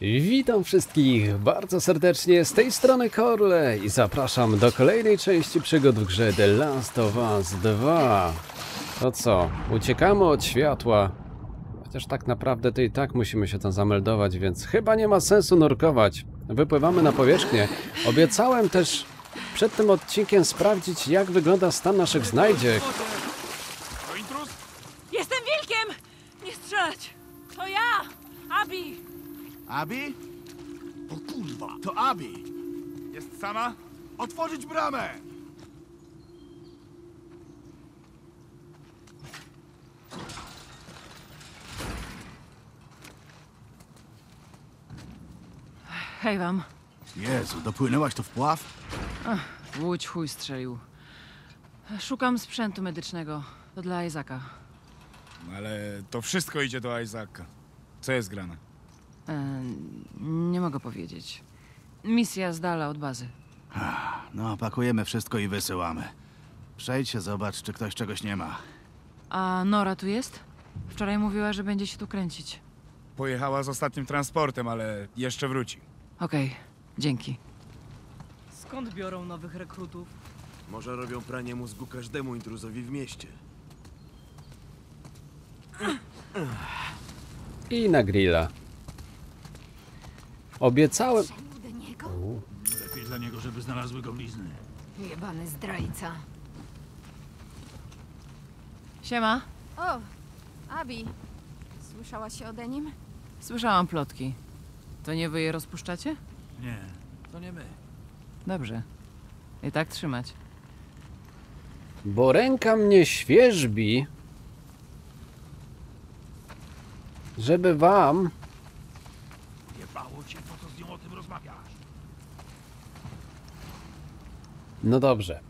Witam wszystkich bardzo serdecznie, z tej strony Corle i zapraszam do kolejnej części przygód w grze The Last of Us 2. To co? Uciekamy od światła. Chociaż tak naprawdę to i tak musimy się tam zameldować, więc chyba nie ma sensu nurkować. Wypływamy na powierzchnię. Obiecałem też przed tym odcinkiem sprawdzić, jak wygląda stan naszych znajdziek. Jestem wilkiem! Nie strzelać! To ja! Abby! Abby? O kurwa, to Abby! Jest sama? Otworzyć bramę! Hej wam. Jezu, dopłynęłaś to w pław? Ach, łódź chuj strzelił. Szukam sprzętu medycznego. To dla Isaaca. Ale to wszystko idzie do Isaaca. Co jest grane? Nie mogę powiedzieć. Misja z dala od bazy. No, pakujemy wszystko i wysyłamy. Przejdź się, zobacz, czy ktoś czegoś nie ma. A Nora tu jest? Wczoraj mówiła, że będzie się tu kręcić. Pojechała z ostatnim transportem, ale jeszcze wróci. Okej, dzięki. Skąd biorą nowych rekrutów? Może robią pranie mózgu każdemu intruzowi w mieście. I na grilla. Obiecałem... Lepiej dla niego, żeby znalazły go blizny. Jebany zdrajca. Siema. O, Abby. Słyszałaś o Denim? Słyszałam plotki. To nie wy je rozpuszczacie? Nie, to nie my. Dobrze. I tak trzymać. Bo ręka mnie świerzbi, żeby wam... No dobrze,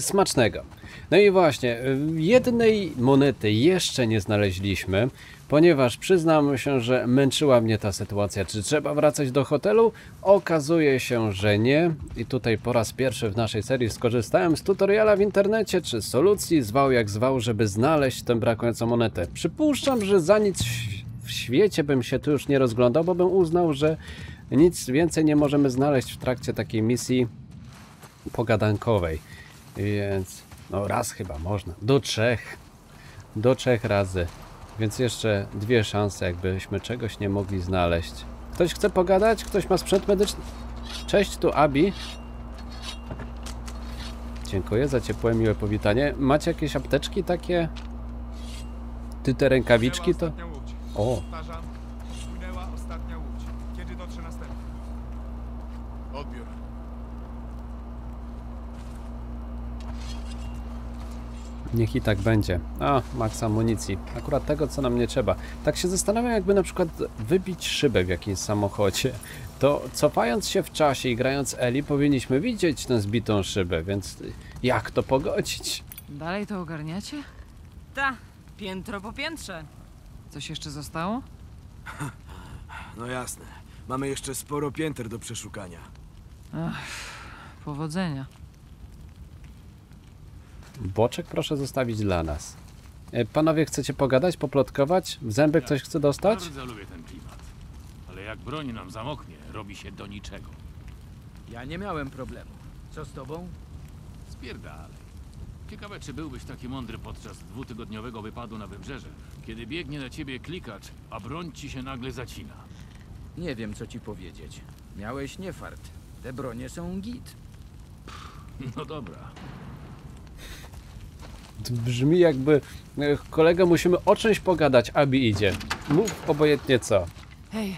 smacznego. No i właśnie, jednej monety jeszcze nie znaleźliśmy, ponieważ przyznam się, że męczyła mnie ta sytuacja, czy trzeba wracać do hotelu. Okazuje się, że nie. I tutaj po raz pierwszy w naszej serii skorzystałem z tutoriala w internecie, czy solucji, zwał jak zwał, żeby znaleźć tę brakującą monetę. Przypuszczam, że za nic w świecie bym się tu już nie rozglądał, bo bym uznał, że nic więcej nie możemy znaleźć w trakcie takiej misji pogadankowej, więc no raz chyba można, do trzech razy, więc jeszcze dwie szanse, jakbyśmy czegoś nie mogli znaleźć. Ktoś chce pogadać? Ktoś ma sprzęt medyczny? Cześć, tu Abby. Dziękuję za ciepłe, miłe powitanie. Macie jakieś apteczki takie? Ty te rękawiczki to... O! Niech i tak będzie. A, maks amunicji. Akurat tego, co nam nie trzeba. Tak się zastanawiam, jakby na przykład wybić szybę w jakimś samochodzie. To cofając się w czasie i grając Eli, powinniśmy widzieć tę zbitą szybę, więc jak to pogodzić? Dalej to ogarniacie? Ta, piętro po piętrze. Coś jeszcze zostało? No jasne. Mamy jeszcze sporo pięter do przeszukania. Ach, powodzenia. Boczek proszę zostawić dla nas. Panowie, chcecie pogadać, poplotkować? W zęby ktoś chce dostać? Bardzo lubię ten klimat, ale jak broń nam zamoknie, robi się do niczego. Ja nie miałem problemu. Co z tobą? Spierdalaj. Ciekawe, czy byłbyś taki mądry podczas dwutygodniowego wypadu na wybrzeże, kiedy biegnie na ciebie klikacz, a broń ci się nagle zacina. Nie wiem, co ci powiedzieć. Miałeś niefart. Te bronie są git. No dobra. Brzmi jakby... Kolega, musimy o czymś pogadać. Abby idzie. Mów obojętnie co. Hej.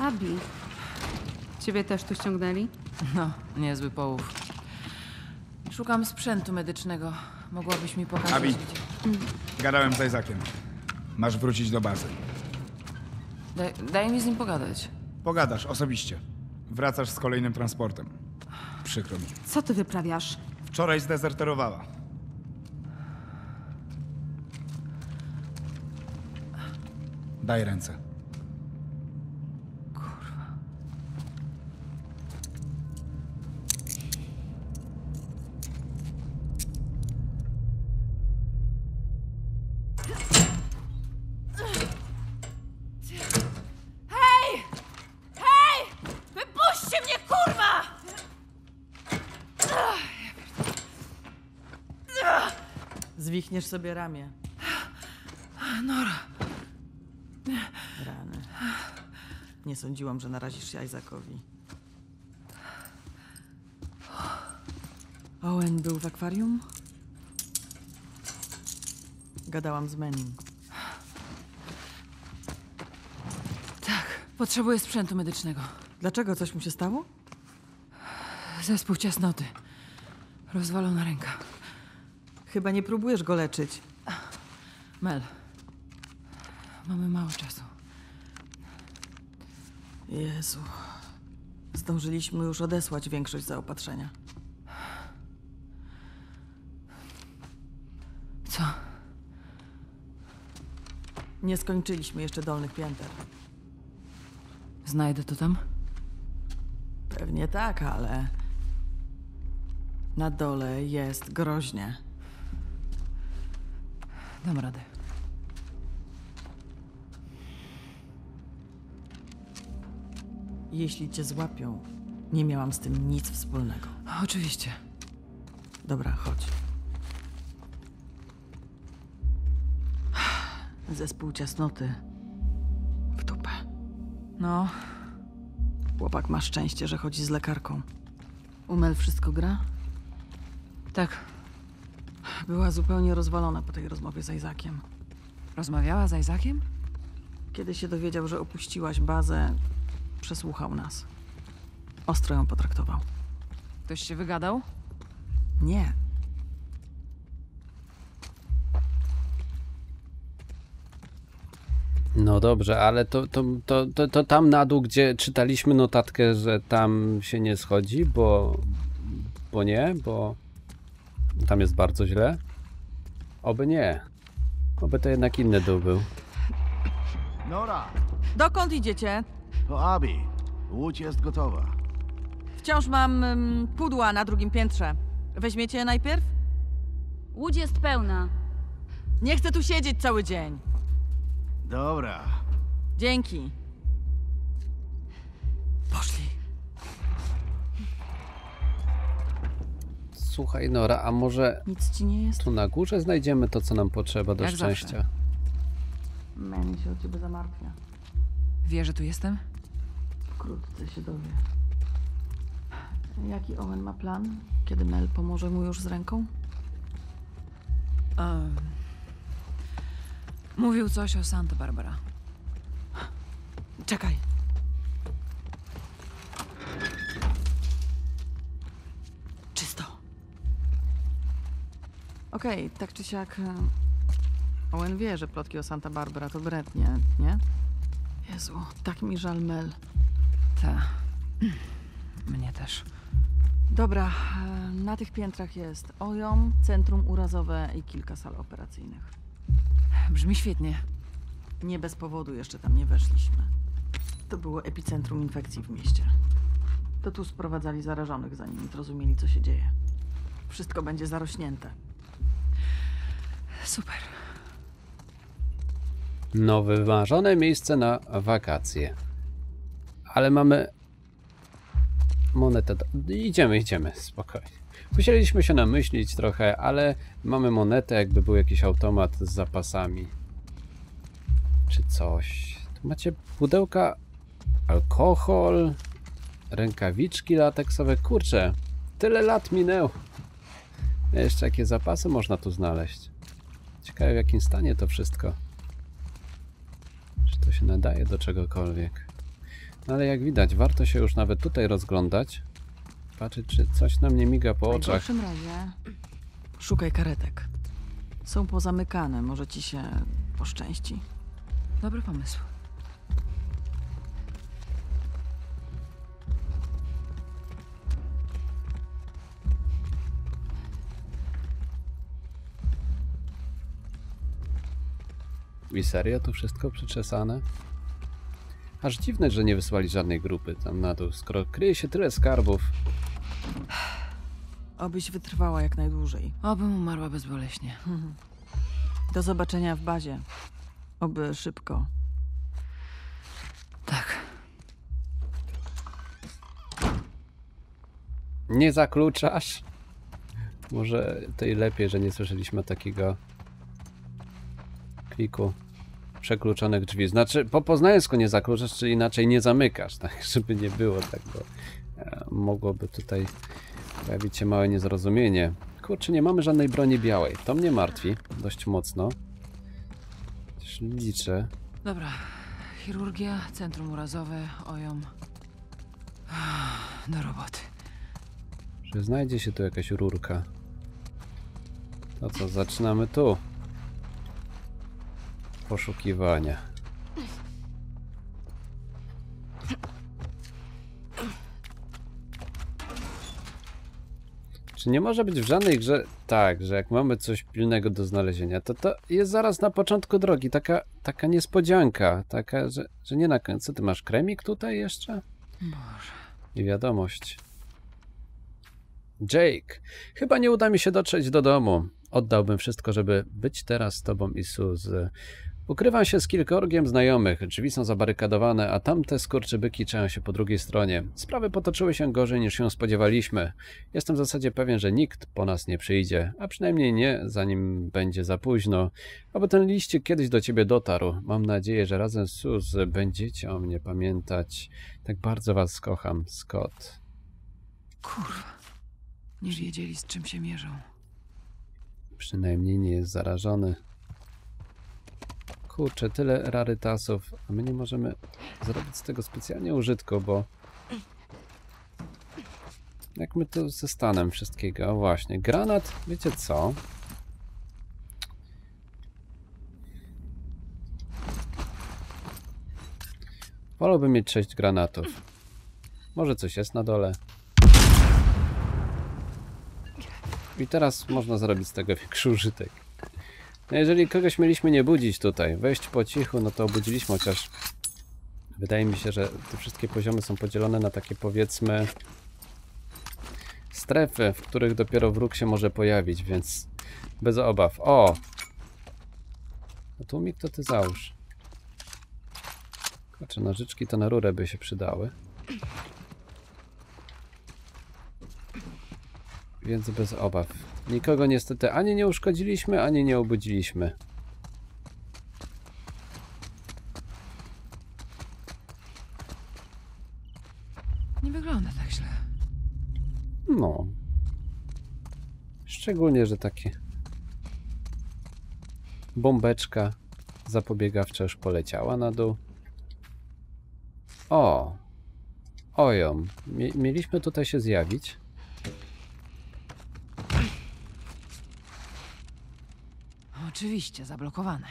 Abby. Ciebie też tu ściągnęli? No, niezły połów. Szukam sprzętu medycznego. Mogłabyś mi pokazać? Abby. Gadałem z Isaaciem. Masz wrócić do bazy. Daj mi z nim pogadać. Pogadasz, osobiście. Wracasz z kolejnym transportem. Przykro mi. Co ty wyprawiasz? Wczoraj zdezerterowała. Daj ręce. Kurwa. Hej! Zwichniesz sobie ramię. Nora. Rany. Nie sądziłam, że narazisz się Isaacowi. Owen był w akwarium? Gadałam z Mannym. Tak, potrzebuję sprzętu medycznego. Dlaczego? Coś mu się stało? Zespół ciasnoty. Rozwalona ręka. Chyba nie próbujesz go leczyć. Mel, mamy mało czasu. Jezu. Zdążyliśmy już odesłać większość zaopatrzenia. Co? Nie skończyliśmy jeszcze dolnych pięter. Znajdę to tam? Pewnie tak, ale... Na dole jest groźnie. Dam radę. Jeśli cię złapią, nie miałam z tym nic wspólnego. Oczywiście. Dobra, chodź. Zespół ciasnoty w dupę. No. Chłopak ma szczęście, że chodzi z lekarką. U Mel wszystko gra? Tak. Była zupełnie rozwalona po tej rozmowie z Isaaciem. Rozmawiała z Isaaciem? Kiedy się dowiedział, że opuściłaś bazę, przesłuchał nas. Ostro ją potraktował. Ktoś się wygadał? Nie. No dobrze, ale to tam na dół, gdzie czytaliśmy notatkę, że tam się nie schodzi, bo tam jest bardzo źle. Oby nie. Oby to jednak inny dół był. Nora! Dokąd idziecie? Po Abby. Łódź jest gotowa. Wciąż mam pudła na drugim piętrze. Weźmiecie je najpierw? Łódź jest pełna. Nie chcę tu siedzieć cały dzień. Dobra. Dzięki. Poszli. Słuchaj, Nora, a może nic ci nie jest? Tu na górze znajdziemy to, co nam potrzeba do szczęścia. Manny się o ciebie zamartwia. Wie, że tu jestem? Wkrótce się dowie. Jaki Owen ma plan? Kiedy Mel pomoże mu już z ręką? Mówił coś o Santa Barbara. Czekaj. Czysto. Okej, tak czy siak... Owen wie, że plotki o Santa Barbara to brednie, nie? Jezu, tak mi żal Mel. Ta. Mnie też. Dobra, na tych piętrach jest OJOM, centrum urazowe i kilka sal operacyjnych. Brzmi świetnie. Nie bez powodu jeszcze tam nie weszliśmy. To było epicentrum infekcji w mieście. To tu sprowadzali zarażonych, zanim zrozumieli, co się dzieje. Wszystko będzie zarośnięte. Super. No, wyważone miejsce na wakacje. Ale mamy... monetę... Idziemy, spokojnie. Musieliśmy się namyślić trochę, ale mamy monetę, jakby był jakiś automat z zapasami. Czy coś. Tu macie pudełka, alkohol, rękawiczki lateksowe. Kurczę, tyle lat minęło. Jeszcze jakie zapasy można tu znaleźć. Ciekawe, w jakim stanie to wszystko. Czy to się nadaje do czegokolwiek. No ale jak widać, warto się już nawet tutaj rozglądać. Patrzę, czy coś nam nie miga po oczach. W każdym razie szukaj karetek. Są pozamykane, może ci się poszczęści. Dobry pomysł. I serio to wszystko przyczesane? Aż dziwne, że nie wysłali żadnej grupy tam na dół, skoro kryje się tyle skarbów. Obyś wytrwała jak najdłużej. Obym umarła bezboleśnie. Do zobaczenia w bazie. Oby szybko. Tak. Nie zakluczasz? Może to i lepiej, że nie słyszeliśmy takiego kliku przekluczonych drzwi. Znaczy, po poznańsku nie zakluczasz, czyli inaczej nie zamykasz, tak? Żeby nie było tak, bo mogłoby tutaj pojawić się małe niezrozumienie. Kurczę, nie mamy żadnej broni białej. To mnie martwi dość mocno. Też liczę. Dobra. Chirurgia, centrum urazowe, OJOM. Do roboty. Czy znajdzie się tu jakaś rurka? To co, zaczynamy tu. Poszukiwania. Czy nie może być w żadnej grze tak, że jak mamy coś pilnego do znalezienia, to to jest zaraz na początku drogi, taka niespodzianka, taka, że nie na końcu. Ty masz kremik tutaj jeszcze? Boże. I wiadomość. Jake, chyba nie uda mi się dotrzeć do domu. Oddałbym wszystko, żeby być teraz z tobą i Suzy. Ukrywam się z kilkorgiem znajomych, drzwi są zabarykadowane, a tamte skurczybyki czają się po drugiej stronie. Sprawy potoczyły się gorzej niż się spodziewaliśmy. Jestem w zasadzie pewien, że nikt po nas nie przyjdzie, a przynajmniej nie, zanim będzie za późno. Aby ten liść kiedyś do ciebie dotarł. Mam nadzieję, że razem z Suzy będziecie o mnie pamiętać. Tak bardzo was kocham, Scott. Kurwa, nie wiedzieli, z czym się mierzą. Przynajmniej nie jest zarażony. Kurczę, tyle rarytasów, a my nie możemy zrobić z tego specjalnie użytku, bo jak my to ze stanem wszystkiego, właśnie, granat, wiecie co? Wolałbym mieć 6 granatów. Może coś jest na dole. I teraz można zrobić z tego większy użytek. No jeżeli kogoś mieliśmy nie budzić tutaj, wejść po cichu, no to obudziliśmy, chociaż wydaje mi się, że te wszystkie poziomy są podzielone na takie, powiedzmy, strefy, w których dopiero wróg się może pojawić, więc bez obaw. O! No tłumik to ty załóż. Kurczę, nożyczki to na rurę by się przydały. Więc bez obaw. Nikogo niestety ani nie uszkodziliśmy, ani nie obudziliśmy. Nie wygląda tak źle. No. Szczególnie, że takie bombeczka zapobiegawcza już poleciała na dół. O! Ojom. Mieliśmy tutaj się zjawić. Oczywiście, zablokowane.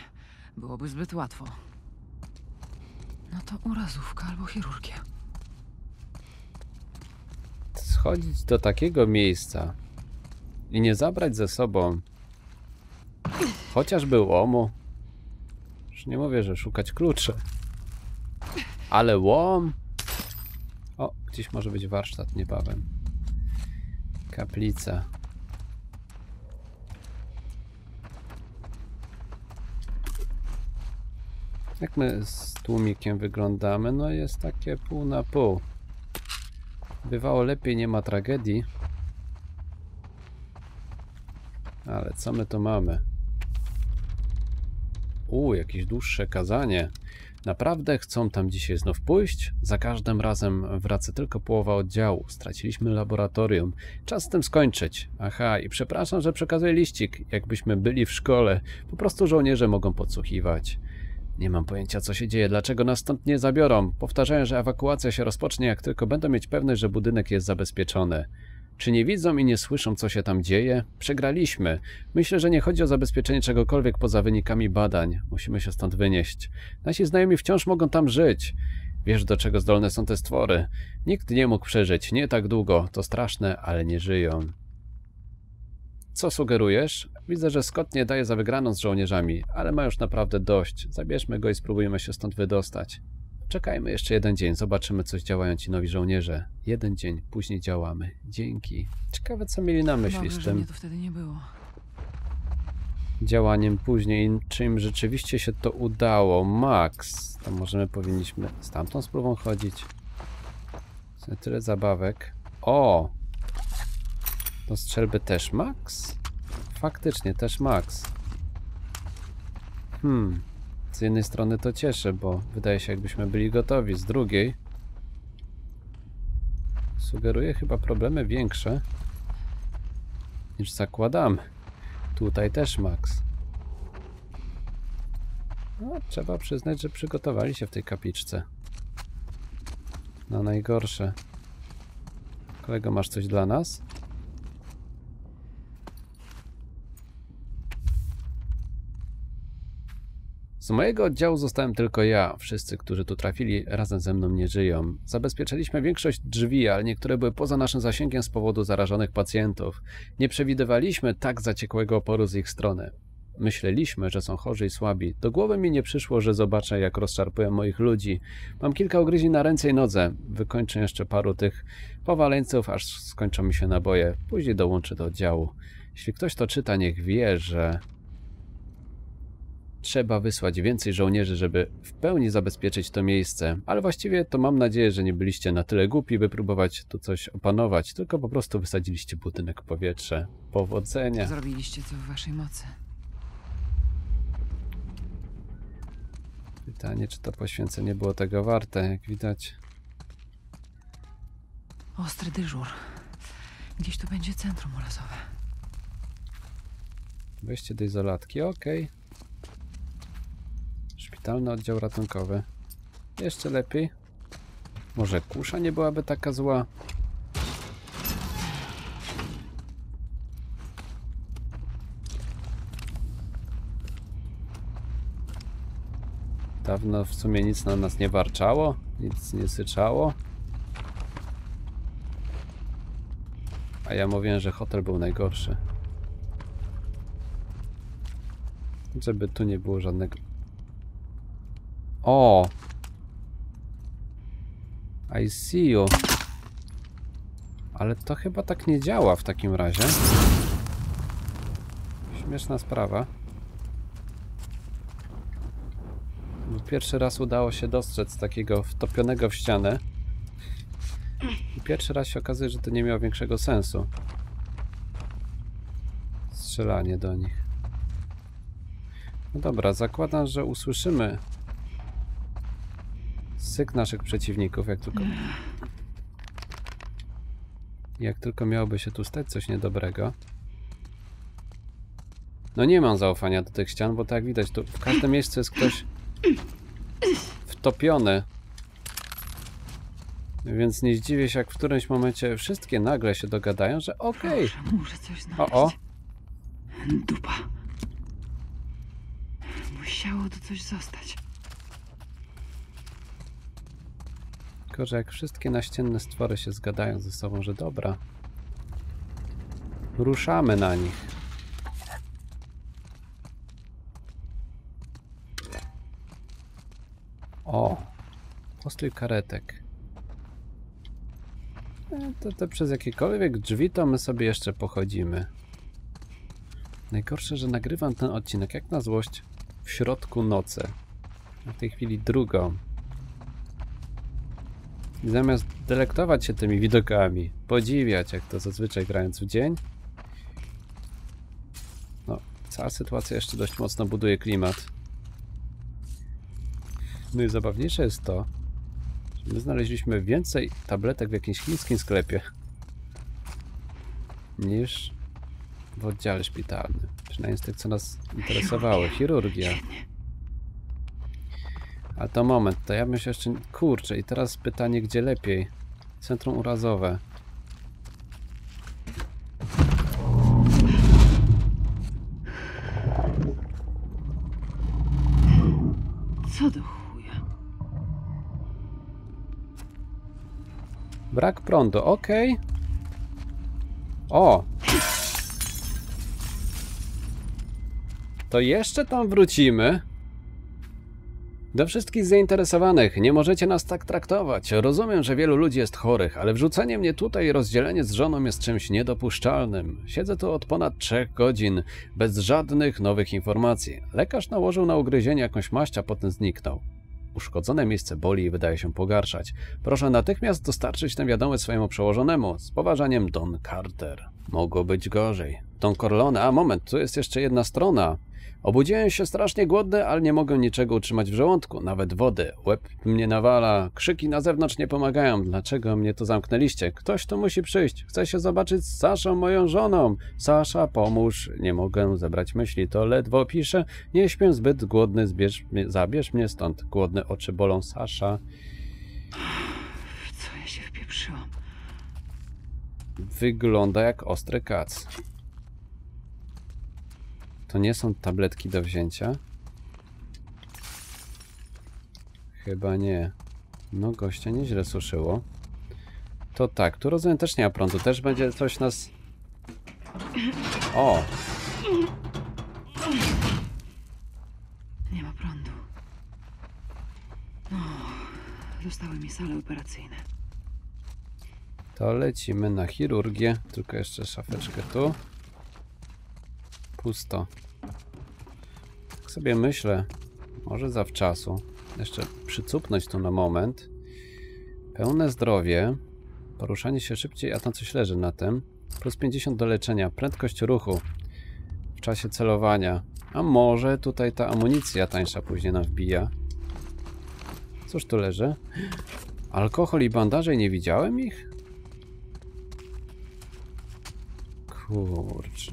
Byłoby zbyt łatwo. No to urazówka albo chirurgia. Schodzić do takiego miejsca i nie zabrać ze sobą chociażby łomu. Już nie mówię, że szukać kluczy. Ale łom. O, gdzieś może być warsztat niebawem. Kaplica. Jak my z tłumikiem wyglądamy? No jest takie pół na pół. Bywało lepiej, nie ma tragedii. Ale co my to mamy? Jakieś dłuższe kazanie. Naprawdę chcą tam dzisiaj znów pójść? Za każdym razem wraca tylko połowa oddziału. Straciliśmy laboratorium. Czas z tym skończyć. Aha, i przepraszam, że przekazuję liścik. Jakbyśmy byli w szkole. Po prostu żołnierze mogą podsłuchiwać. Nie mam pojęcia, co się dzieje, dlaczego nas stąd nie zabiorą. Powtarzają, że ewakuacja się rozpocznie, jak tylko będą mieć pewność, że budynek jest zabezpieczony. Czy nie widzą i nie słyszą, co się tam dzieje? Przegraliśmy. Myślę, że nie chodzi o zabezpieczenie czegokolwiek poza wynikami badań. Musimy się stąd wynieść. Nasi znajomi wciąż mogą tam żyć. Wiesz, do czego zdolne są te stwory. Nikt nie mógł przeżyć, nie tak długo. To straszne, ale nie żyją. Co sugerujesz? Widzę, że Scott nie daje za wygraną z żołnierzami, ale ma już naprawdę dość. Zabierzmy go i spróbujemy się stąd wydostać. Czekajmy jeszcze jeden dzień, zobaczymy, co działają ci nowi żołnierze. Jeden dzień, później działamy. Dzięki. Ciekawe, co mieli na myśli z tym działaniem później. Czy im rzeczywiście się to udało? Max, to może my powinniśmy z tamtą spróbą chodzić. Tyle zabawek. O! Do strzelby też max? Faktycznie też max. Z jednej strony to cieszy, bo wydaje się, jakbyśmy byli gotowi. Z drugiej sugeruje chyba problemy większe niż zakładamy. Tutaj też max. No, trzeba przyznać, że przygotowali się w tej kapliczce na najgorsze. Kolego, masz coś dla nas? Z mojego oddziału zostałem tylko ja. Wszyscy, którzy tu trafili, razem ze mną nie żyją. Zabezpieczyliśmy większość drzwi, ale niektóre były poza naszym zasięgiem z powodu zarażonych pacjentów. Nie przewidywaliśmy tak zaciekłego oporu z ich strony. Myśleliśmy, że są chorzy i słabi. Do głowy mi nie przyszło, że zobaczę, jak rozczarpuję moich ludzi. Mam kilka ugryzień na ręce i nodze. Wykończę jeszcze paru tych powaleńców, aż skończą mi się naboje. Później dołączę do oddziału. Jeśli ktoś to czyta, niech wie, że... trzeba wysłać więcej żołnierzy, żeby w pełni zabezpieczyć to miejsce. Ale właściwie to mam nadzieję, że nie byliście na tyle głupi, by próbować tu coś opanować. Tylko po prostu wysadziliście budynek w powietrze. Powodzenia. Zrobiliście co w waszej mocy. Pytanie, czy to poświęcenie było tego warte, jak widać. Ostry dyżur. Gdzieś tu będzie centrum urazowe. Wejście do izolatki, okej. Szpitalny oddział ratunkowy. Jeszcze lepiej. Może kusza nie byłaby taka zła. Dawno w sumie nic na nas nie warczało, nic nie syczało. A ja mówiłem, że hotel był najgorszy. Żeby tu nie było żadnego... O! I see you. Ale to chyba tak nie działa w takim razie. Śmieszna sprawa. Pierwszy raz udało się dostrzec takiego wtopionego w ścianę. I pierwszy raz się okazuje, że to nie miało większego sensu. Strzelanie do nich. No dobra, zakładam, że usłyszymy syk naszych przeciwników, jak tylko miałoby się tu stać coś niedobrego. No nie mam zaufania do tych ścian, bo tak jak widać, tu w każdym miejscu jest ktoś wtopiony. Więc nie zdziwię się, jak w którymś momencie wszystkie nagle się dogadają, że okej. Muszę coś znaleźć. Dupa. Musiało tu coś zostać. Tylko, że jak wszystkie naścienne stwory się zgadają ze sobą, że dobra, ruszamy na nich. O, postój karetek. To przez jakiekolwiek drzwi to my sobie jeszcze pochodzimy. Najgorsze, że nagrywam ten odcinek jak na złość w środku nocy. W tej chwili 2:00. I zamiast delektować się tymi widokami, podziwiać, jak to zazwyczaj grając w dzień. No, cała sytuacja jeszcze dość mocno buduje klimat. No i zabawniejsze jest to, że my znaleźliśmy więcej tabletek w jakimś chińskim sklepie niż w oddziale szpitalnym. Przynajmniej z tych, co nas interesowały. Chirurgia. A to moment, to ja bym się jeszcze... Kurczę, i teraz pytanie, gdzie lepiej? Centrum urazowe. Co do chuja? Brak prądu, okej. O! To jeszcze tam wrócimy. Do wszystkich zainteresowanych, nie możecie nas tak traktować. Rozumiem, że wielu ludzi jest chorych, ale wrzucenie mnie tutaj i rozdzielenie z żoną jest czymś niedopuszczalnym. Siedzę tu od ponad 3 godzin, bez żadnych nowych informacji. Lekarz nałożył na ugryzienie jakąś maść, a potem zniknął. Uszkodzone miejsce boli i wydaje się pogarszać. Proszę natychmiast dostarczyć tę wiadomość swojemu przełożonemu. Z poważaniem, Don Carter. Mogło być gorzej. Don Corleone, a moment, tu jest jeszcze jedna strona. Obudziłem się strasznie głodny, ale nie mogę niczego utrzymać w żołądku, nawet wody. Łeb mnie nawala, krzyki na zewnątrz nie pomagają. Dlaczego mnie tu zamknęliście? Ktoś tu musi przyjść. Chcę się zobaczyć z Saszą, moją żoną. Sasza, pomóż. Nie mogę zebrać myśli, to ledwo piszę. Nie śpię zbyt głodny, zabierz mnie stąd. Głodne oczy bolą, Sasza. Co ja się wpieprzyłam? Wygląda jak ostry kac. To nie są tabletki do wzięcia? Chyba nie. No gościa nieźle suszyło. To tak, tu rozumiem też nie ma prądu. Też będzie coś nas... O! Nie ma prądu. No, dostały mi sale operacyjne. To lecimy na chirurgię. Tylko jeszcze szafeczkę tu. Pusto. Tak sobie myślę, może zawczasu. Jeszcze przycupnąć tu na moment. Pełne zdrowie. Poruszanie się szybciej, a tam coś leży na tym. Plus 50 do leczenia. Prędkość ruchu w czasie celowania. A może tutaj ta amunicja tańsza później nam wbija. Cóż tu leży? Alkohol i bandaże, i nie widziałem ich? Kurczę.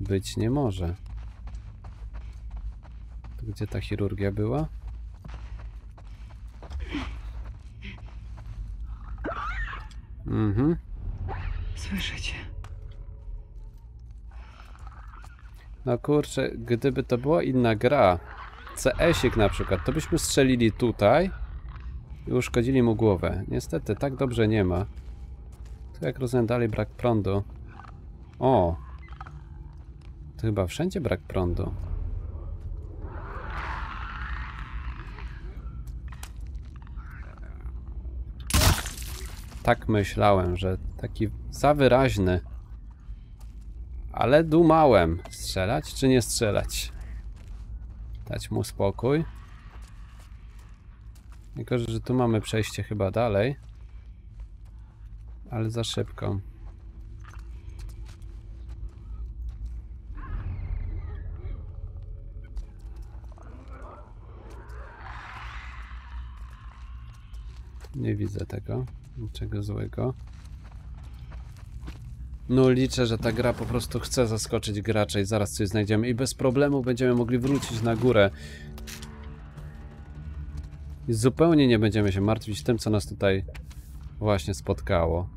Być nie może. To gdzie ta chirurgia była? Mhm. Słyszycie? No kurczę, gdyby to była inna gra, CS-ik na przykład, to byśmy strzelili tutaj i uszkodzili mu głowę. Niestety, tak dobrze nie ma. Tu jak rozumiem dalej brak prądu. O! To chyba wszędzie brak prądu. Tak myślałem, że taki za wyraźny. Ale dumałem. Strzelać czy nie strzelać? Dać mu spokój. Tylko, że tu mamy przejście chyba dalej. Ale za szybko. Nie widzę tego, niczego złego. No liczę, że ta gra po prostu chce zaskoczyć gracza i zaraz coś znajdziemy i bez problemu będziemy mogli wrócić na górę. I zupełnie nie będziemy się martwić tym, co nas tutaj właśnie spotkało.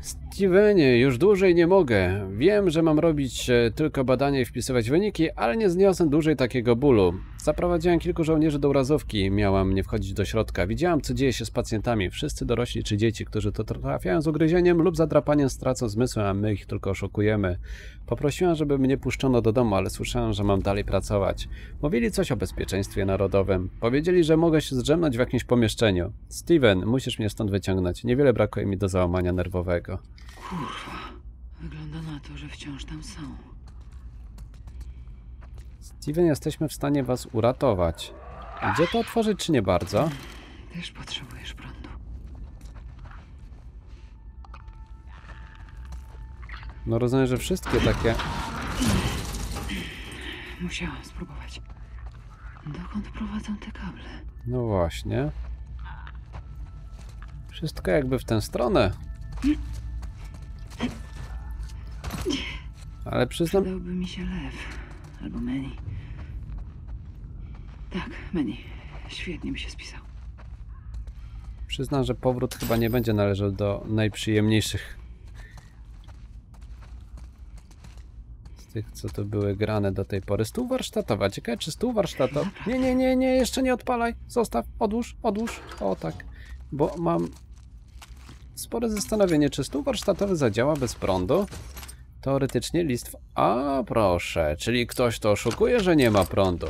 Stevenie, już dłużej nie mogę. Wiem, że mam robić tylko badania i wpisywać wyniki, ale nie zniosę dłużej takiego bólu. Zaprowadziłem kilku żołnierzy do urazówki. Miałam nie wchodzić do środka. Widziałam, co dzieje się z pacjentami. Wszyscy dorośli czy dzieci, którzy to trafiają z ugryzieniem lub zadrapaniem, stracą zmysły, a my ich tylko oszukujemy. Poprosiłam, żeby mnie puszczono do domu, ale słyszałem, że mam dalej pracować. Mówili coś o bezpieczeństwie narodowym. Powiedzieli, że mogę się zdrzemnąć w jakimś pomieszczeniu. Steven, musisz mnie stąd wyciągnąć. Niewiele brakuje mi do załamania nerwowego. Kurwa, wygląda na to, że wciąż tam są. Steven, jesteśmy w stanie was uratować. Gdzie to otworzyć, czy nie bardzo? Też potrzebujesz prądu. No rozumiem, że wszystkie takie... Musiałam spróbować. Dokąd prowadzą te kable? No właśnie. Wszystko jakby w tę stronę. Ale przyznam... Przydałby mi się lew. Albo Manny. Tak, Manny. Świetnie mi się spisał. Przyznam, że powrót chyba nie będzie należał do najprzyjemniejszych z tych, co tu były grane do tej pory. Stół warsztatowa. Ciekawe, czy stół warsztatowa... Nie, jeszcze nie odpalaj. Zostaw, odłóż. O tak, bo mam spore zastanowienie, czy stół warsztatowy zadziała bez prądu. Teoretycznie listw... A proszę, czyli ktoś to oszukuje, że nie ma prądu.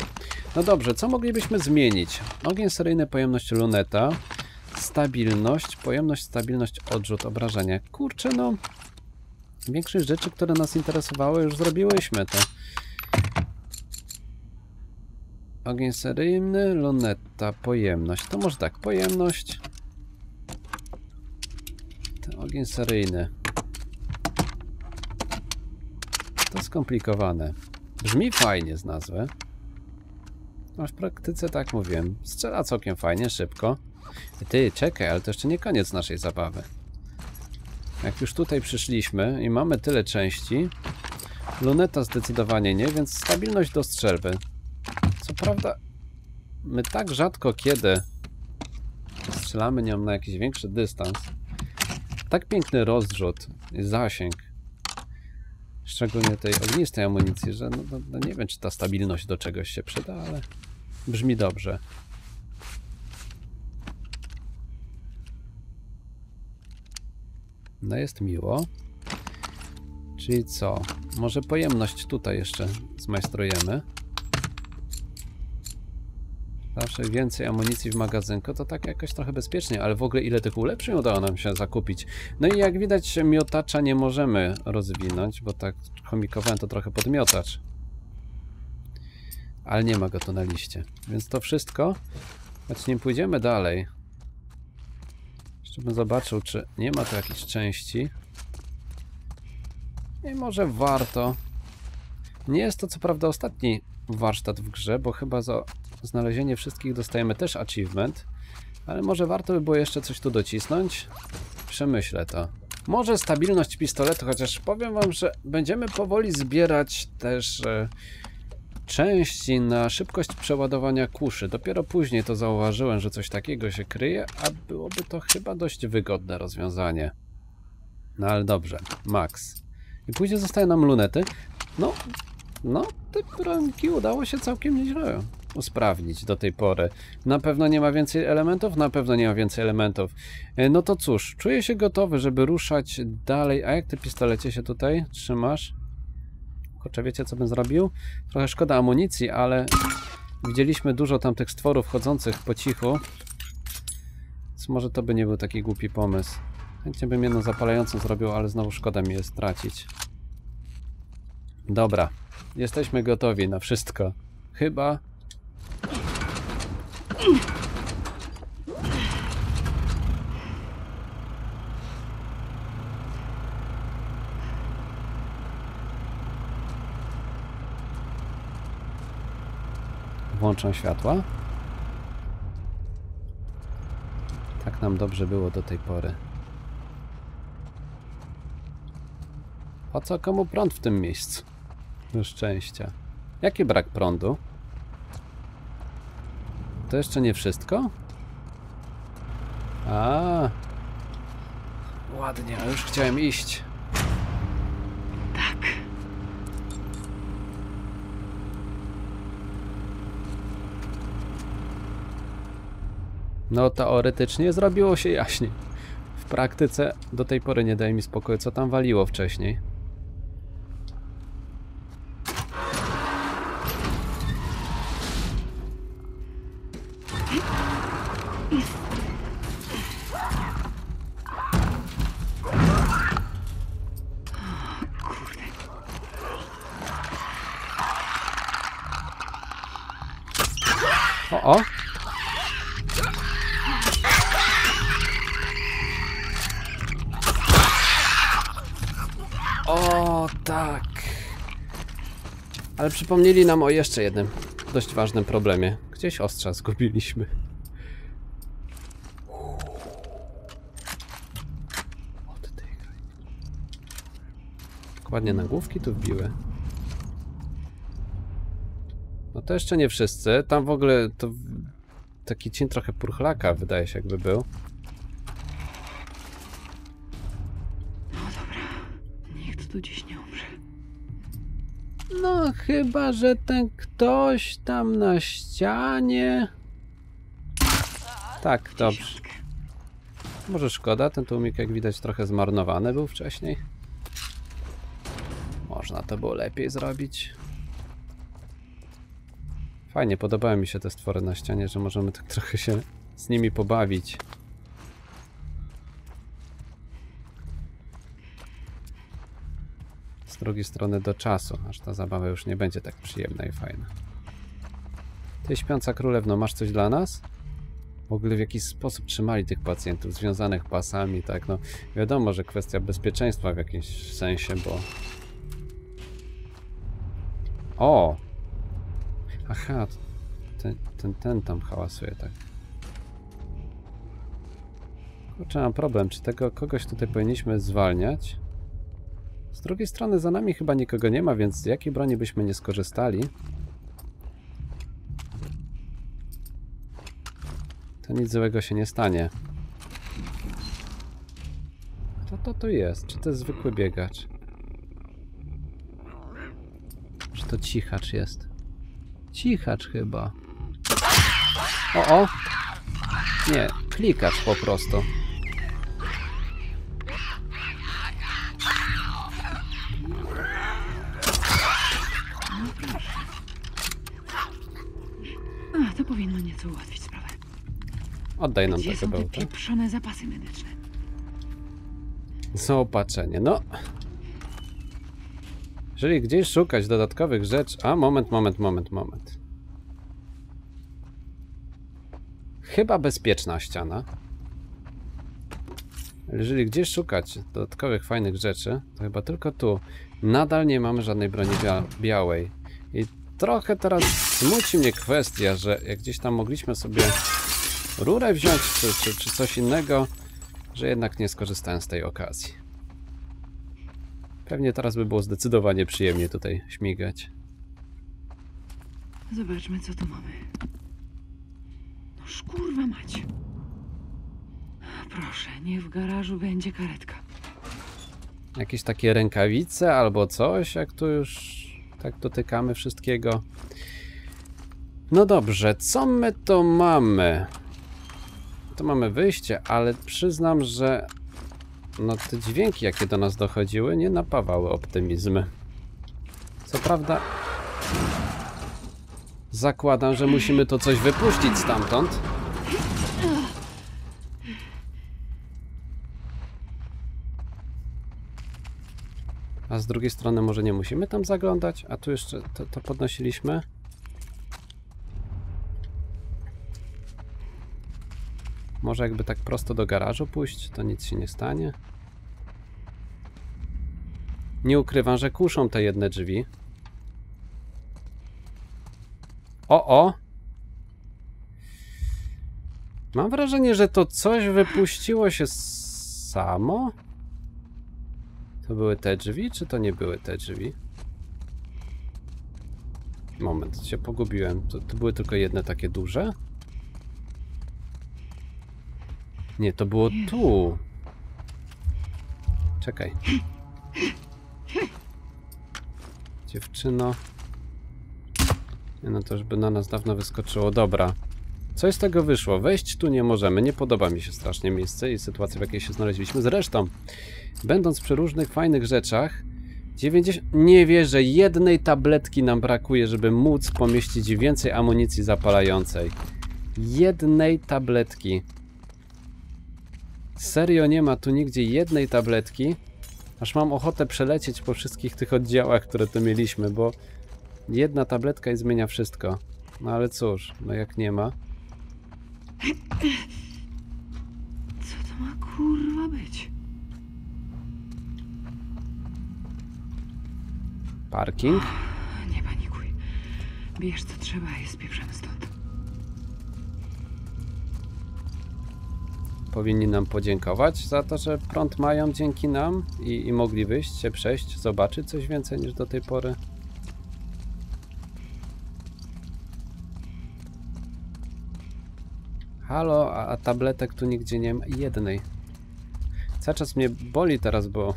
No dobrze, co moglibyśmy zmienić? Ogień seryjny, pojemność luneta, stabilność, odrzut, obrażenia. Kurczę, no... Większość rzeczy, które nas interesowały, już zrobiłyśmy to. Ogień seryjny, luneta, pojemność. To może tak, pojemność. Ten ogień seryjny. To skomplikowane. Brzmi fajnie z nazwy. No w praktyce tak mówiłem. Strzela całkiem fajnie, szybko. I ty, czekaj, ale to jeszcze nie koniec naszej zabawy. Jak już tutaj przyszliśmy i mamy tyle części, luneta zdecydowanie nie, więc stabilność do strzelby. Co prawda, my tak rzadko kiedy strzelamy nią na jakiś większy dystans. Tak piękny rozrzut i zasięg, szczególnie tej ognistej amunicji, że no nie wiem, czy ta stabilność do czegoś się przyda, ale brzmi dobrze. No jest miło. Czyli co? Może pojemność tutaj jeszcze zmajstrujemy. Zawsze więcej amunicji w magazynku, to tak jakoś trochę bezpiecznie, ale w ogóle ile tych ulepszeń udało nam się zakupić. No i jak widać miotacza nie możemy rozwinąć, bo tak komikowałem to trochę podmiotacz. Ale nie ma go tu na liście. Więc to wszystko. Choć nim pójdziemy dalej. Jeszcze bym zobaczył, czy nie ma tu jakichś części. I może warto. Nie jest to co prawda ostatni warsztat w grze, bo chyba za znalezienie wszystkich dostajemy też achievement. Ale może warto by było jeszcze coś tu docisnąć? Przemyślę to. Może stabilność pistoletu, chociaż powiem wam, że będziemy powoli zbierać też części na szybkość przeładowania kuszy. Dopiero później to zauważyłem, że coś takiego się kryje, a byłoby to chyba dość wygodne rozwiązanie. No ale dobrze, max. I później zostaje nam lunety. No, te ramki udało się całkiem nieźle usprawnić do tej pory. Na pewno nie ma więcej elementów? Na pewno nie ma więcej elementów. No to cóż, czuję się gotowy, żeby ruszać dalej. A jak ty pistolecie się tutaj trzymasz? Kurczę, wiecie co bym zrobił? Trochę szkoda amunicji, ale widzieliśmy dużo tamtych stworów chodzących po cichu. Więc może to by nie był taki głupi pomysł. Chętnie bym jedną zapalającą zrobił, ale znowu szkoda mi jest tracić. Dobra. Jesteśmy gotowi na wszystko. Chyba... Włączam światła. Tak nam dobrze było do tej pory. Po co komu prąd w tym miejscu? Do szczęścia. Jaki brak prądu? To jeszcze nie wszystko? A, ładnie, a już chciałem iść. Tak. No teoretycznie zrobiło się jaśniej. W praktyce do tej pory nie daje mi spokoju, co tam waliło wcześniej. Ale przypomnieli nam o jeszcze jednym dość ważnym problemie. Gdzieś ostrza zgubiliśmy. Dokładnie nagłówki tu wbiły. No to jeszcze nie wszyscy. Tam w ogóle to taki cień trochę purchlaka wydaje się jakby był. No dobra, nikt tu dziś nie umrze. No chyba, że ten ktoś tam na ścianie. Tak, dobrze. Może szkoda, ten tłumik jak widać trochę zmarnowany był wcześniej. Można to było lepiej zrobić. Fajnie, podobały mi się te stwory na ścianie, że możemy tak trochę się z nimi pobawić. Z drugiej strony do czasu, aż ta zabawa już nie będzie tak przyjemna i fajna. Ty śpiąca królewno, masz coś dla nas? W ogóle w jakiś sposób trzymali tych pacjentów związanych pasami, tak no. Wiadomo, że kwestia bezpieczeństwa w jakimś sensie, bo... O! Aha, ten tam hałasuje, tak. Kurczę, mam problem, czy tego kogoś tutaj powinniśmy zwalniać? Z drugiej strony za nami chyba nikogo nie ma, więc z jakiej broni byśmy nie skorzystali? To nic złego się nie stanie. Kto to jest? Czy to jest zwykły biegacz? Czy to cichacz jest? Cichacz chyba. O! Nie, klikacz po prostu. To powinno nieco ułatwić sprawę. Oddaj nam tego bełta. Gdzie są te pieprzone zapasy medyczne? Zaopatrzenie, no. Jeżeli gdzieś szukać dodatkowych rzeczy... A, moment. Chyba bezpieczna ściana. Jeżeli gdzieś szukać dodatkowych fajnych rzeczy, to chyba tylko tu. Nadal nie mamy żadnej broni białej. I trochę teraz smuci mnie kwestia, że jak gdzieś tam mogliśmy sobie rurę wziąć, czy coś innego, że jednak nie skorzystałem z tej okazji. Pewnie teraz by było zdecydowanie przyjemnie tutaj śmigać. Zobaczmy, co tu mamy. Noż kurwa mać. Proszę, nie w garażu będzie karetka. Jakieś takie rękawice albo coś, jak tu już tak dotykamy wszystkiego. No dobrze, co my to mamy? To mamy wyjście, ale przyznam, że no te dźwięki, jakie do nas dochodziły, nie napawały optymizmem. Co prawda zakładam, że musimy to coś wypuścić stamtąd. A z drugiej strony może nie musimy tam zaglądać, a tu jeszcze to podnosiliśmy. Może jakby tak prosto do garażu pójść, to nic się nie stanie. Nie ukrywam, że kuszą te jedne drzwi. O! Mam wrażenie, że to coś wypuściło się samo. To były te drzwi, czy to nie były te drzwi? Moment, się pogubiłem. To były tylko jedne takie duże? Nie, to było tu. Czekaj. Dziewczyno. Nie, no to już by na nas dawno wyskoczyło. Dobra. Coś z tego wyszło. Wejść tu nie możemy. Nie podoba mi się strasznie miejsce i sytuacja, w jakiej się znaleźliśmy. Zresztą, będąc przy różnych fajnych rzeczach, 90... Nie wierzę, jednej tabletki nam brakuje, żeby móc pomieścić więcej amunicji zapalającej. Jednej tabletki. Serio nie ma tu nigdzie jednej tabletki, aż mam ochotę przelecieć po wszystkich tych oddziałach, które tu mieliśmy, bo jedna tabletka i zmienia wszystko. No ale cóż, no jak nie ma. Co to ma kurwa być? Parking? O, nie panikuj. Bierz co trzeba i spieprzemy stąd. Powinni nam podziękować za to, że prąd mają dzięki nam i mogli wyjść, się przejść, zobaczyć coś więcej niż do tej pory. Halo, a tabletek tu nigdzie nie ma. Jednej. Cały czas mnie boli teraz, bo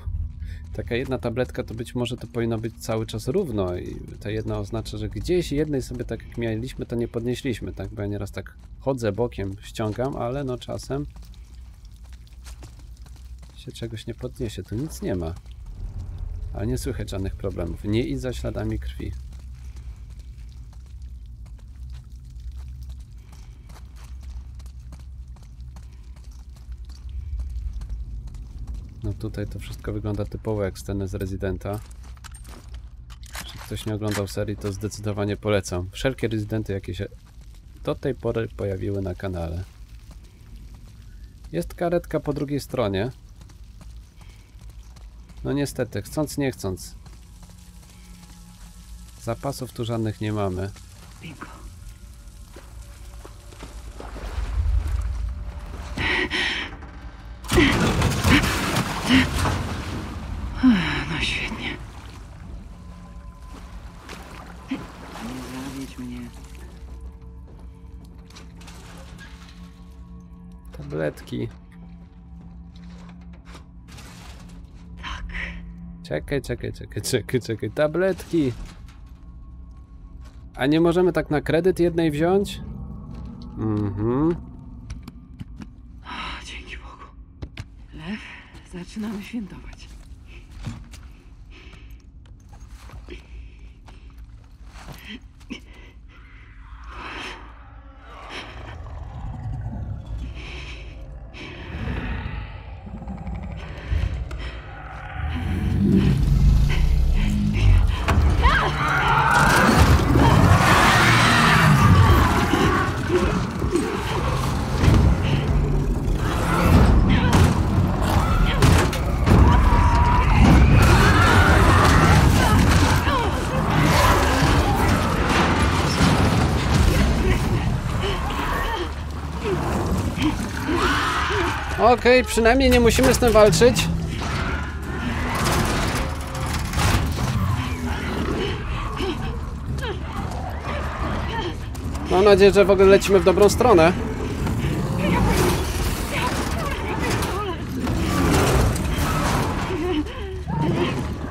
taka jedna tabletka to być może to powinno być cały czas równo i ta jedna oznacza, że gdzieś jednej sobie tak jak mieliśmy, to nie podnieśliśmy, tak? Bo ja nieraz tak chodzę bokiem, ściągam, ale no czasem się czegoś nie podniesie, tu nic nie ma. Ale nie słychać żadnych problemów. Nie idź za śladami krwi. No tutaj to wszystko wygląda typowo jak sceny z Rezydenta. Jeśli ktoś nie oglądał serii, to zdecydowanie polecam. Wszelkie Rezydenty, jakie się do tej pory pojawiły na kanale. Jest karetka po drugiej stronie. No niestety, chcąc nie chcąc. Zapasów tu żadnych nie mamy. No świetnie. Nie zawiedź mnie. Tabletki. Tak. Czekaj. Tabletki. A nie możemy tak na kredyt jednej wziąć? Mhm. O, dzięki Bogu. Lew, zaczynamy świętować. Okej, przynajmniej nie musimy z tym walczyć. Mam nadzieję, że w ogóle lecimy w dobrą stronę.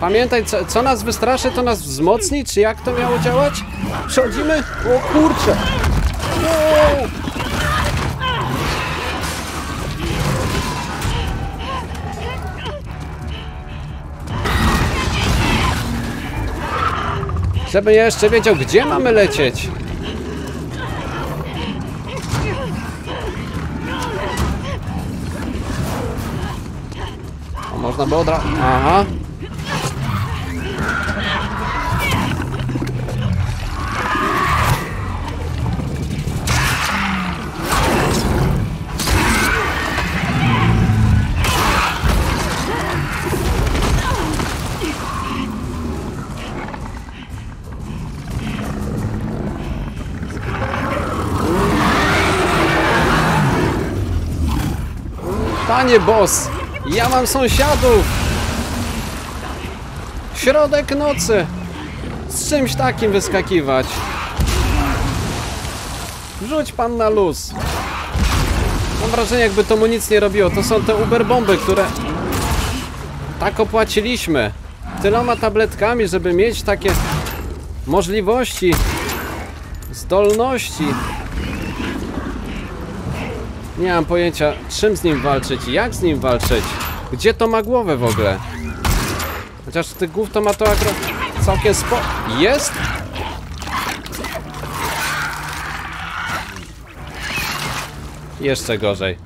Pamiętaj, co nas wystraszy, to nas wzmocni, czy jak to miało działać? Przechodzimy? O kurczę! Wow. Żeby jeszcze wiedział, gdzie mamy lecieć. O, można by odra... Aha. Panie boss, ja mam sąsiadów! Środek nocy! Z czymś takim wyskakiwać! Rzuć pan na luz! Mam wrażenie, jakby to mu nic nie robiło. To są te Uber bomby, które... Tak opłaciliśmy! Tyloma tabletkami, żeby mieć takie... możliwości... zdolności... Nie mam pojęcia, czym z nim walczyć i jak z nim walczyć. Gdzie to ma głowę w ogóle? Chociaż tych głów to ma to akurat całkiem sporo. Jest? Jeszcze gorzej.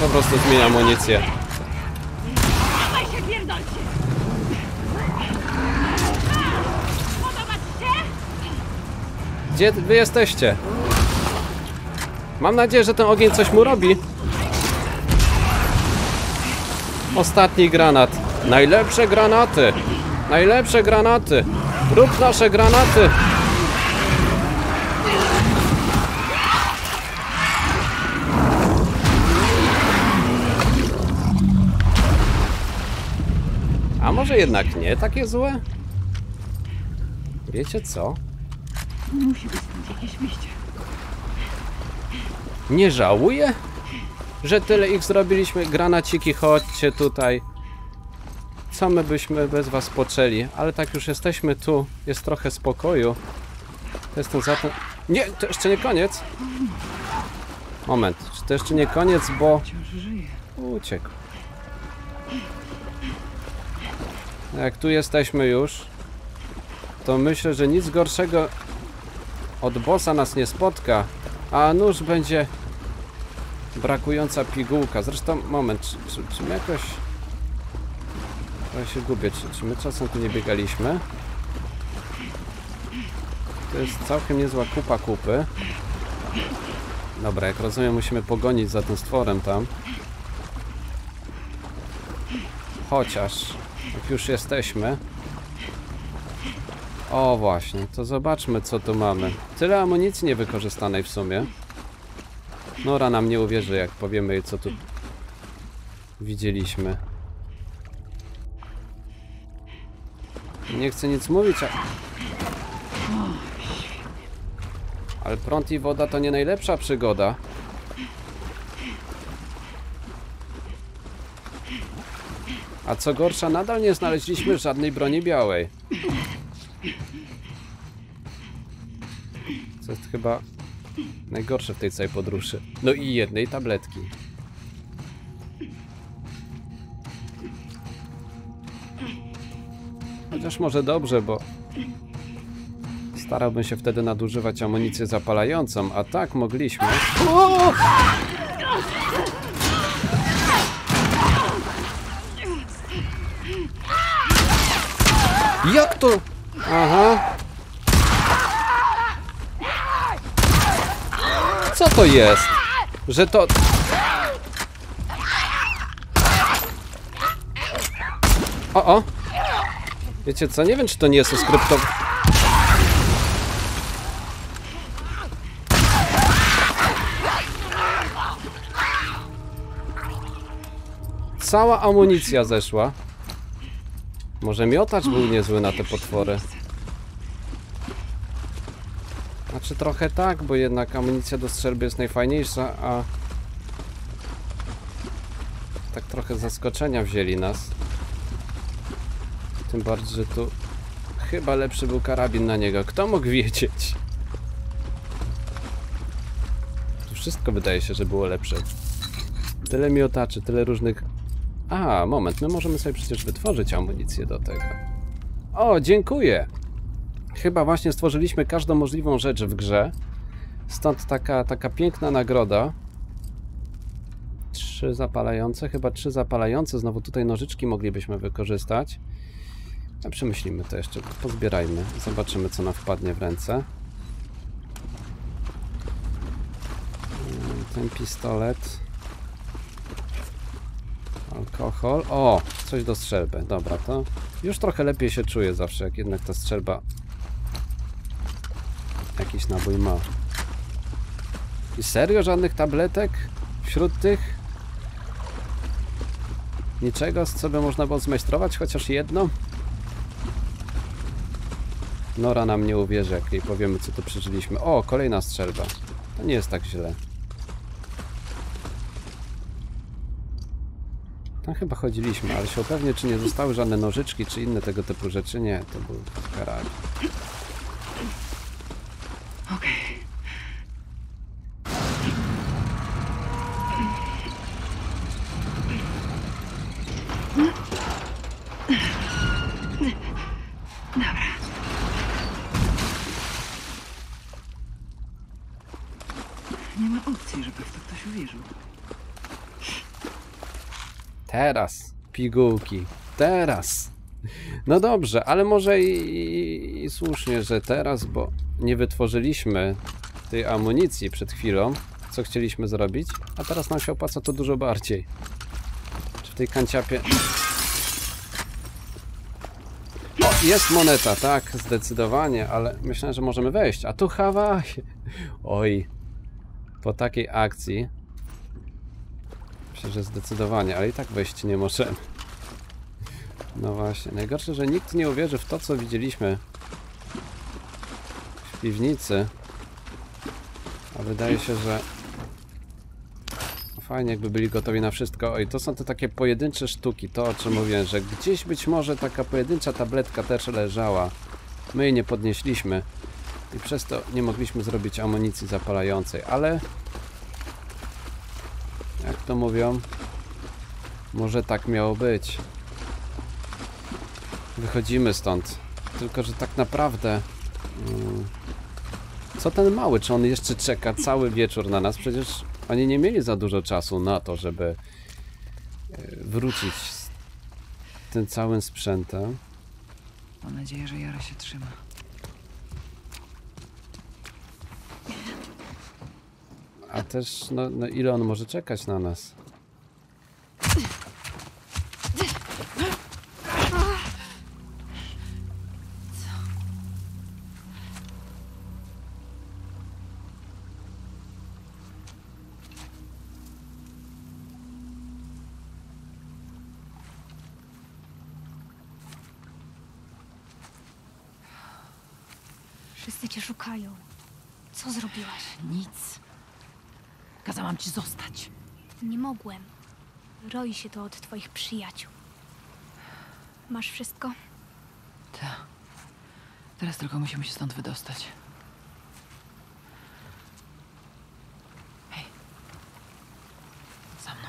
Po prostu zmienia amunicję. Gdzie wy jesteście? Mam nadzieję, że ten ogień coś mu robi. Ostatni granat. Najlepsze granaty. Najlepsze granaty. Rób nasze granaty. A może jednak nie takie złe? Wiecie co? Musi być jakieś wyjście. Nie żałuję, że tyle ich zrobiliśmy. Granaciki, chodźcie tutaj. Co my byśmy bez was poczęli? Ale tak już jesteśmy tu. Jest trochę spokoju. Jestem za tym... Nie, to jeszcze nie koniec. Moment, czy to jeszcze nie koniec, bo... Uciekł. Jak tu jesteśmy już, to myślę, że nic gorszego od bossa nas nie spotka. A nóż będzie brakująca pigułka. Zresztą, moment, czy my jakoś... Ja się gubię, czy my czasem tu nie biegaliśmy? Tu To jest całkiem niezła kupa kupy. Dobra, jak rozumiem, musimy pogonić za tym stworem tam. Chociaż, jak już jesteśmy... O właśnie, to zobaczmy, co tu mamy. Tyle amunicji niewykorzystanej w sumie. Nora nam nie uwierzy, jak powiemy jej, co tu widzieliśmy. Nie chcę nic mówić, a... Ale prąd i woda to nie najlepsza przygoda. A co gorsza, nadal nie znaleźliśmy żadnej broni białej. Co jest chyba najgorsze w tej całej podróży. No i jednej tabletki. Chociaż może dobrze, bo... Starałbym się wtedy nadużywać amunicję zapalającą, a tak mogliśmy... O! Jak to? Aha. Co to jest? Że to... O! Wiecie co? Nie wiem, czy to nie jest skryptowane. Cała amunicja zeszła. Może miotacz był niezły na te potwory. Znaczy trochę tak, bo jednak amunicja do strzelby jest najfajniejsza, a... Tak trochę z zaskoczenia wzięli nas. Tym bardziej, że tu... Chyba lepszy był karabin na niego. Kto mógł wiedzieć? Tu wszystko wydaje się, że było lepsze. Tyle miotaczy, tyle różnych... A, moment, my możemy sobie przecież wytworzyć amunicję do tego. O, dziękuję! Chyba właśnie stworzyliśmy każdą możliwą rzecz w grze. Stąd taka piękna nagroda. 3 zapalające, chyba 3 zapalające. Znowu tutaj nożyczki moglibyśmy wykorzystać. A przemyślimy to jeszcze, pozbierajmy. Zobaczymy, co nam wpadnie w ręce. Ten pistolet... Alkohol. O! Coś do strzelby. Dobra, to już trochę lepiej się czuję zawsze, jak jednak ta strzelba jakiś nabój ma. I serio? Żadnych tabletek? Wśród tych? Niczego, z co by można było zmajstrować? Chociaż jedno? Nora nam nie uwierzy, jak jej powiemy, co tu przeżyliśmy. O! Kolejna strzelba. To nie jest tak źle. No chyba chodziliśmy, ale się upewnię, czy nie zostały żadne nożyczki, czy inne tego typu rzeczy. Nie, to był karabin. Dobra. Nie ma opcji, żeby w to ktoś uwierzył. Teraz pigułki. Teraz. No dobrze, ale może i słusznie, że teraz, bo nie wytworzyliśmy tej amunicji przed chwilą, co chcieliśmy zrobić, a teraz nam się opłaca to dużo bardziej. Czy w tej kanciapie... O, jest moneta, tak, zdecydowanie, ale myślałem, że możemy wejść. A tu Hawaj. Oj. Po takiej akcji... Myślę, że zdecydowanie, ale i tak wejść nie możemy. No właśnie, najgorsze, że nikt nie uwierzy w to, co widzieliśmy w piwnicy. A wydaje się, że fajnie, jakby byli gotowi na wszystko. Oj, to są te takie pojedyncze sztuki, to o czym mówiłem, że gdzieś być może taka pojedyncza tabletka też leżała. My jej nie podnieśliśmy i przez to nie mogliśmy zrobić amunicji zapalającej, ale... Jak to mówią? Może tak miało być. Wychodzimy stąd. Tylko, że tak naprawdę... Co ten mały? Czy on jeszcze czeka cały wieczór na nas? Przecież oni nie mieli za dużo czasu na to, żeby wrócić z tym całym sprzętem. Mam nadzieję, że Jara się trzyma. A też, no ile on może czekać na nas? Wszyscy cię szukają. Co zrobiłaś? Nic. Kazałam ci zostać. Nie mogłem. Roi się to od twoich przyjaciół. Masz wszystko? Tak. Teraz tylko musimy się stąd wydostać. Hej. Za mną.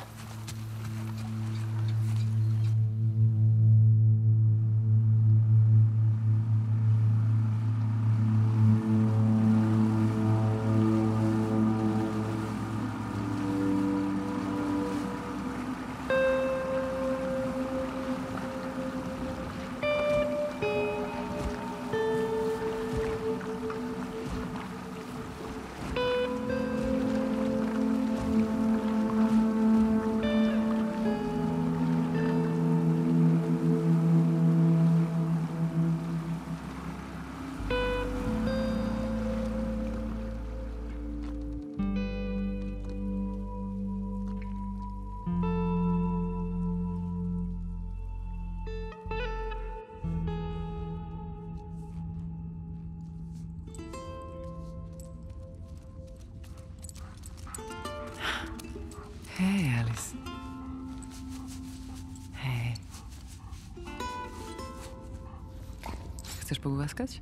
Chcesz pogłaskać?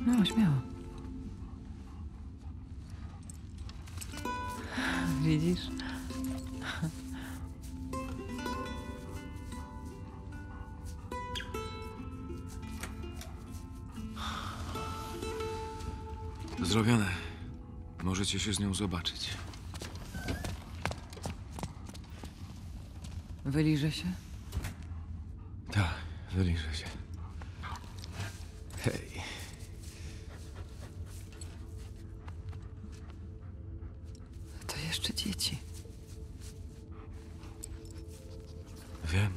No, śmiało. Widzisz? Zrobione. Możecie się z nią zobaczyć. Wyliżę się? Tak, wyliżę się. Hej. To jeszcze dzieci. Wiem.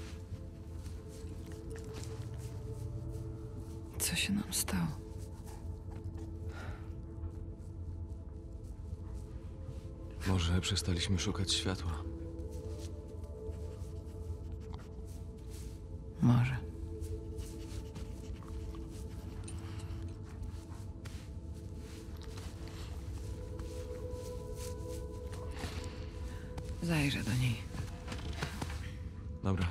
Co się nam stało? Może przestaliśmy szukać światła. Może. Zajrzę do niej. Dobra.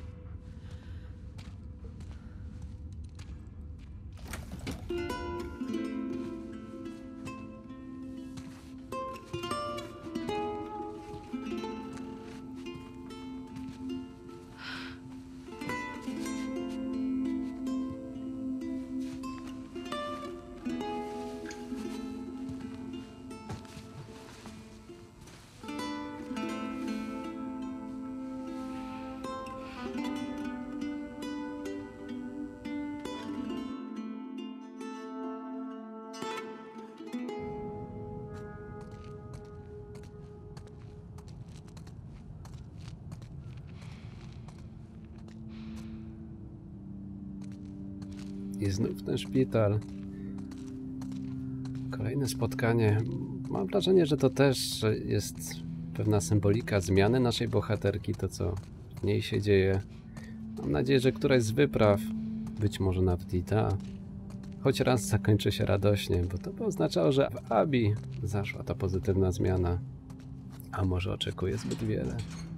I znów ten szpital. Kolejne spotkanie. Mam wrażenie, że to też jest pewna symbolika zmiany naszej bohaterki, to co w niej się dzieje. Mam nadzieję, że któraś z wypraw, być może nawet i ta, choć raz zakończy się radośnie, bo to by oznaczało, że w Abby zaszła ta pozytywna zmiana. A może oczekuje zbyt wiele.